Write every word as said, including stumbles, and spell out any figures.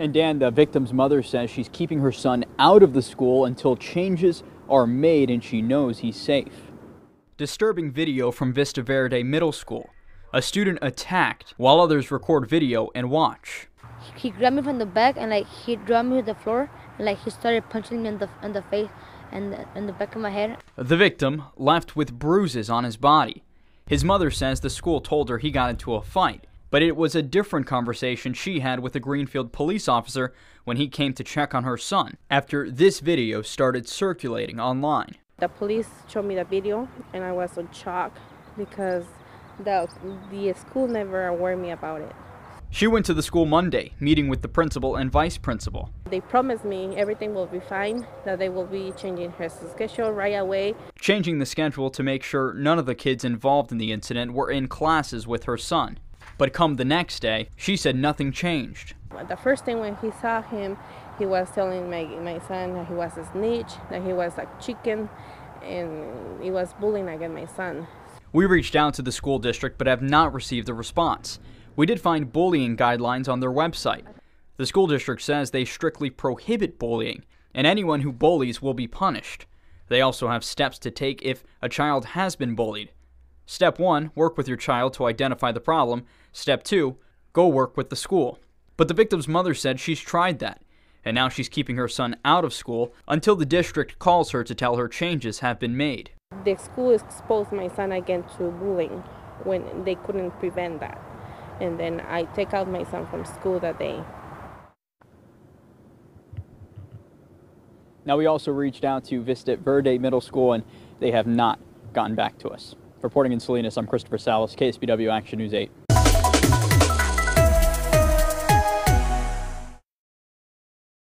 And Dan, the victim's mother says she's keeping her son out of the school until changes are made and she knows he's safe. Disturbing video from Vista Verde Middle School. A student attacked while others record video and watch. He grabbed me from the back and like he dropped me to the floor and like he started punching me in the, in the face and the, in the back of my head. The victim left with bruises on his body. His mother says the school told her he got into a fight. But it was a different conversation she had with a Greenfield police officer when he came to check on her son after this video started circulating online. The police showed me the video and I was in shock because the, the school never warned me about it. She went to the school Monday, meeting with the principal and vice principal. They promised me everything will be fine, that they will be changing her schedule right away. Changing the schedule to make sure none of the kids involved in the incident were in classes with her son. But come the next day, she said nothing changed. The first thing when he saw him, he was telling my, my son that he was a snitch, that he was a chicken, and he was bullying against my son. We reached out to the school district but have not received a response. We did find bullying guidelines on their website. The school district says they strictly prohibit bullying, and anyone who bullies will be punished. They also have steps to take if a child has been bullied. Step one, work with your child to identify the problem. Step two, go work with the school. But the victim's mother said she's tried that, and now she's keeping her son out of school until the district calls her to tell her changes have been made. The school exposed my son again to bullying when they couldn't prevent that. And then I take out my son from school that day. Now we also reached out to Vista Verde Middle School and they have not gotten back to us. Reporting in Salinas, I'm Christopher Salas, K S B W Action News eight.